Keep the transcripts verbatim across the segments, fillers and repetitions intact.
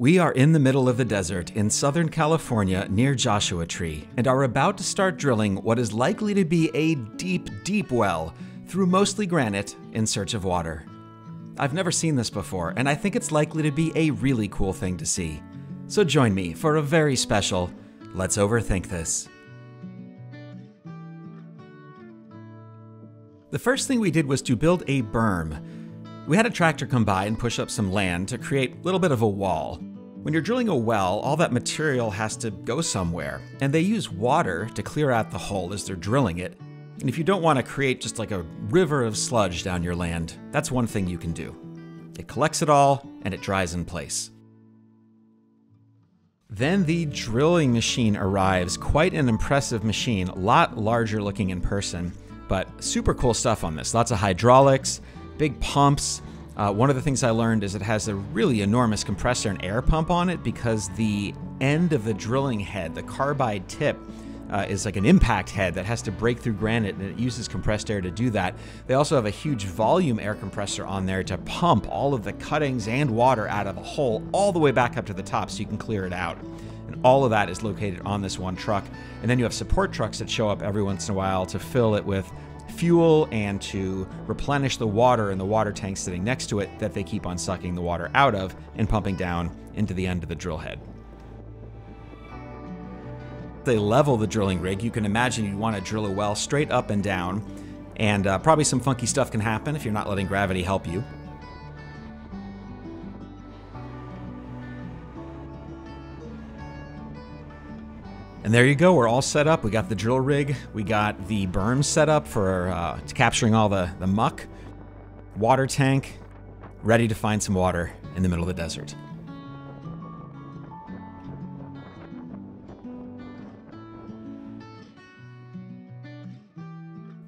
We are in the middle of the desert in Southern California near Joshua Tree and are about to start drilling what is likely to be a deep, deep well through mostly granite in search of water. I've never seen this before, and I think it's likely to be a really cool thing to see. So join me for a very special Let's Overthink This. The first thing we did was to build a berm. We had a tractor come by and push up some land to create a little bit of a wall. When you're drilling a well, all that material has to go somewhere, and they use water to clear out the hole as they're drilling it. And if you don't want to create just like a river of sludge down your land, that's one thing you can do. It collects it all, and it dries in place. Then the drilling machine arrives, quite an impressive machine, a lot larger looking in person, but super cool stuff on this. Lots of hydraulics, big pumps. Uh, one of the things I learned is it has a really enormous compressor and air pump on it because the end of the drilling head, the carbide tip, Uh, is like an impact head that has to break through granite, and it uses compressed air to do that. They also have a huge volume air compressor on there to pump all of the cuttings and water out of the hole all the way back up to the top so you can clear it out. And all of that is located on this one truck. And then you have support trucks that show up every once in a while to fill it with fuel and to replenish the water in the water tank sitting next to it that they keep on sucking the water out of and pumping down into the end of the drill head. They level the drilling rig. You can imagine you'd want to drill a well straight up and down, and uh, probably some funky stuff can happen if you're not letting gravity help you. And there you go, we're all set up. We got the drill rig, we got the berm set up for uh, capturing all the, the muck, water tank, ready to find some water in the middle of the desert.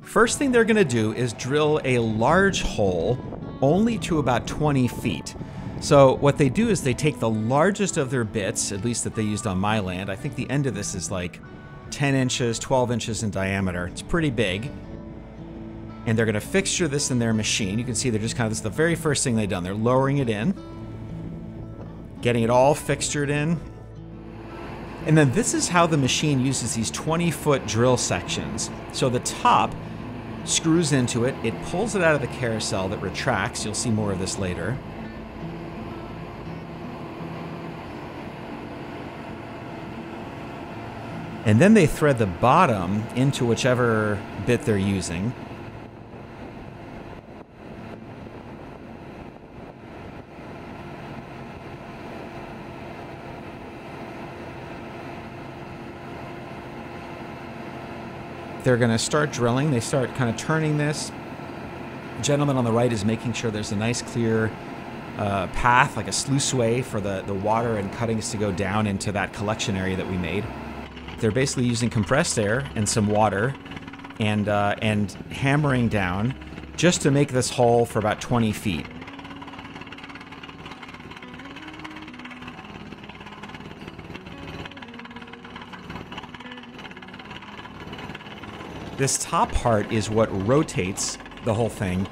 First thing they're gonna do is drill a large hole only to about twenty feet. So what they do is they take the largest of their bits, at least that they used on my land. I think the end of this is like ten inches, twelve inches in diameter. It's pretty big. And they're gonna fixture this in their machine. You can see they're just kind of, this is the very first thing they've done. They're lowering it in, getting it all fixtured in. And then this is how the machine uses these twenty foot drill sections. So the top screws into it, it pulls it out of the carousel that retracts. You'll see more of this later. And then they thread the bottom into whichever bit they're using. They're gonna start drilling. They start kind of turning this. The gentleman on the right is making sure there's a nice clear uh, path, like a sluice way for the, the water and cuttings to go down into that collection area that we made. They're basically using compressed air and some water and, uh, and hammering down just to make this hole for about twenty feet. This top part is what rotates the whole thing,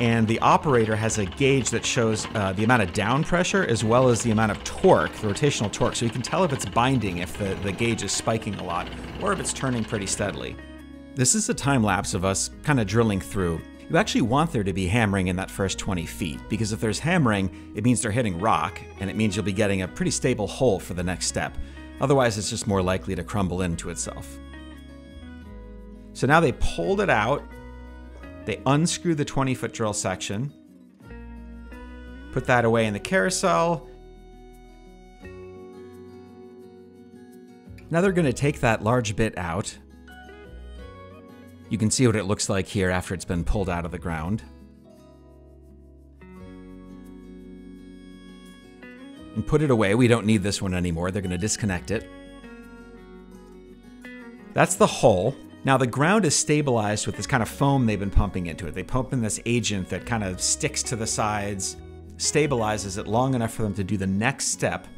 and the operator has a gauge that shows uh, the amount of down pressure as well as the amount of torque, the rotational torque, so you can tell if it's binding, if the, the gauge is spiking a lot, or if it's turning pretty steadily. This is a time lapse of us kind of drilling through. You actually want there to be hammering in that first twenty feet, because if there's hammering, it means they're hitting rock, and it means you'll be getting a pretty stable hole for the next step. Otherwise, it's just more likely to crumble into itself. So now they pulled it out, they unscrew the twenty foot drill section, put that away in the carousel. Now they're gonna take that large bit out. You can see what it looks like here after it's been pulled out of the ground. And put it away, we don't need this one anymore. They're gonna disconnect it. That's the hole. Now the ground is stabilized with this kind of foam they've been pumping into it. They pump in this agent that kind of sticks to the sides, stabilizes it long enough for them to do the next step,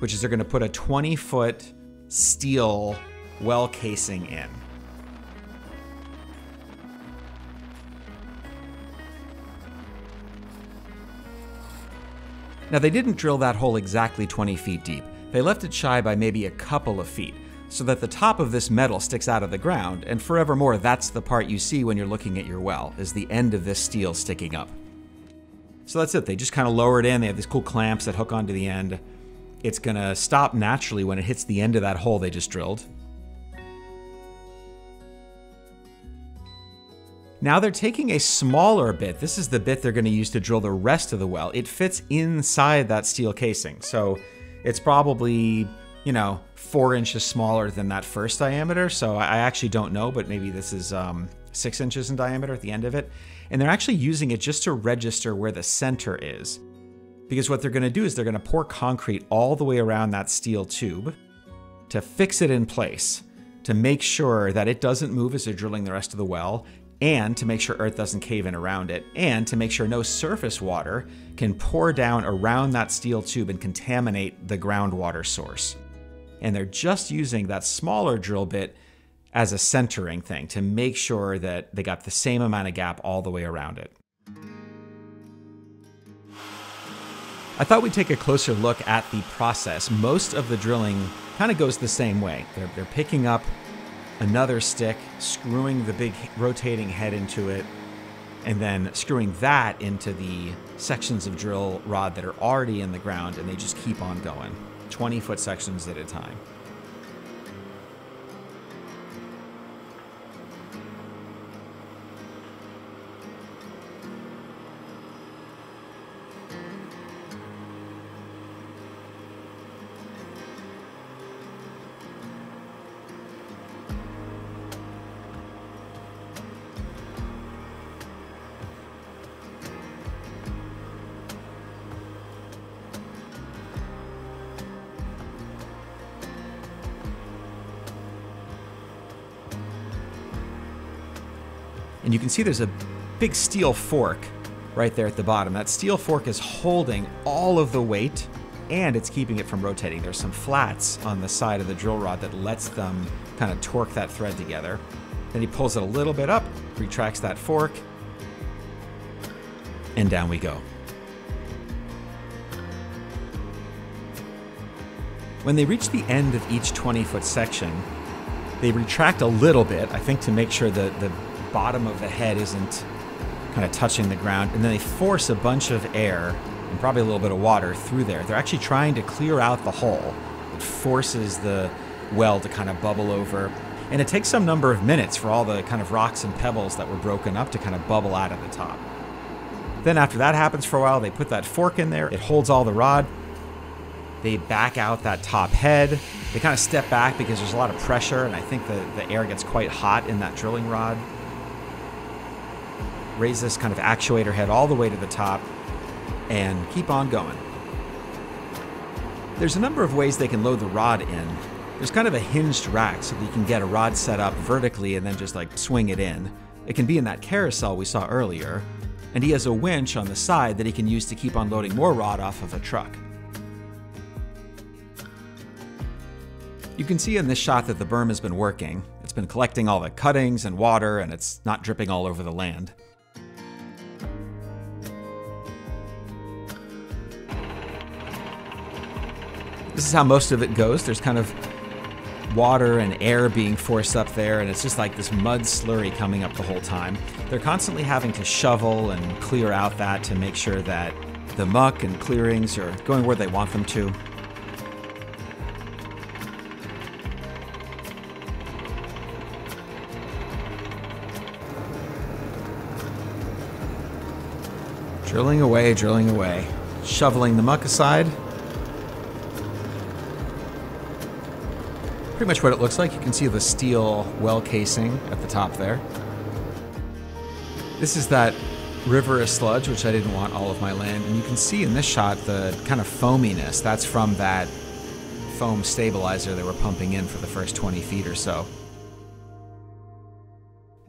which is they're gonna put a twenty foot steel well casing in. Now, they didn't drill that hole exactly twenty feet deep. They left it shy by maybe a couple of feet, so that the top of this metal sticks out of the ground, and forevermore that's the part you see when you're looking at your well, is the end of this steel sticking up. So that's it, they just kind of lower it in, they have these cool clamps that hook onto the end. It's gonna stop naturally when it hits the end of that hole they just drilled. Now they're taking a smaller bit. This is the bit they're gonna use to drill the rest of the well. It fits inside that steel casing, so it's probably, you know, four inches smaller than that first diameter, so I actually don't know, but maybe this is um, six inches in diameter at the end of it. And they're actually using it just to register where the center is, because what they're gonna do is they're gonna pour concrete all the way around that steel tube to fix it in place, to make sure that it doesn't move as they're drilling the rest of the well, and to make sure earth doesn't cave in around it, and to make sure no surface water can pour down around that steel tube and contaminate the groundwater source. And they're just using that smaller drill bit as a centering thing to make sure that they got the same amount of gap all the way around it. I thought we'd take a closer look at the process. Most of the drilling kind of goes the same way. They're, they're picking up another stick, screwing the big rotating head into it, and then screwing that into the sections of drill rod that are already in the ground, and they just keep on going. twenty foot sections at a time. And you can see there's a big steel fork right there at the bottom. That steel fork is holding all of the weight, and it's keeping it from rotating. There's some flats on the side of the drill rod that lets them kind of torque that thread together. Then he pulls it a little bit up, retracts that fork, and down we go. When they reach the end of each twenty foot section, they retract a little bit, I think to make sure that the bottom of the head isn't kind of touching the ground, and then they force a bunch of air and probably a little bit of water through there. They're actually trying to clear out the hole. It forces the well to kind of bubble over, and it takes some number of minutes for all the kind of rocks and pebbles that were broken up to kind of bubble out of the top. Then after that happens for a while, they put that fork in there. It holds all the rod. They back out that top head. They kind of step back because there's a lot of pressure, and I think the, the air gets quite hot in that drilling rod. Raise this kind of actuator head all the way to the top and keep on going. There's a number of ways they can load the rod in. There's kind of a hinged rack so that you can get a rod set up vertically and then just like swing it in. It can be in that carousel we saw earlier, and he has a winch on the side that he can use to keep on loading more rod off of a truck. You can see in this shot that the berm has been working. It's been collecting all the cuttings and water, and it's not dripping all over the land. This is how most of it goes. There's kind of water and air being forced up there, and it's just like this mud slurry coming up the whole time. They're constantly having to shovel and clear out that to make sure that the muck and clearings are going where they want them to. Drilling away, drilling away, shoveling the muck aside. Pretty much what it looks like. You can see the steel well casing at the top there. This is that riverous sludge, which I didn't want all of my land. And you can see in this shot the kind of foaminess. That's from that foam stabilizer they were pumping in for the first twenty feet or so.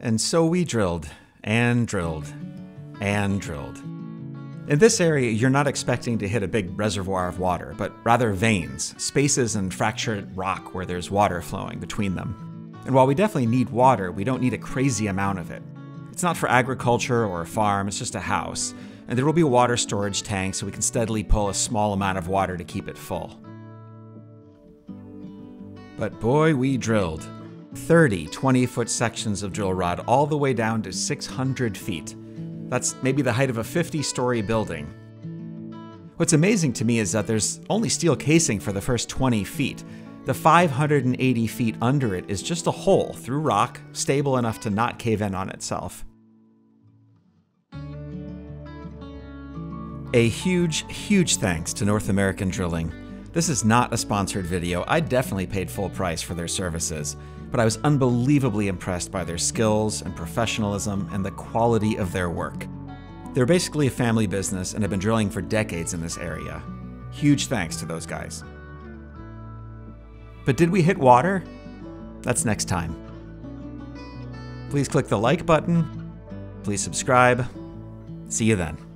And so we drilled and drilled and drilled. In this area, you're not expecting to hit a big reservoir of water, but rather veins, spaces in fractured rock where there's water flowing between them. And while we definitely need water, we don't need a crazy amount of it. It's not for agriculture or a farm, it's just a house. and there will be water storage tanks so we can steadily pull a small amount of water to keep it full. But boy, we drilled. thirty twenty-foot sections of drill rod all the way down to six hundred feet. That's maybe the height of a fifty-story building. What's amazing to me is that there's only steel casing for the first twenty feet. The five hundred eighty feet under it is just a hole through rock, stable enough to not cave in on itself. A huge, huge thanks to North American Drilling. This is not a sponsored video. I definitely paid full price for their services, but I was unbelievably impressed by their skills and professionalism and the quality of their work. They're basically a family business and have been drilling for decades in this area. Huge thanks to those guys. But did we hit water? That's next time. Please click the like button. Please subscribe. See you then.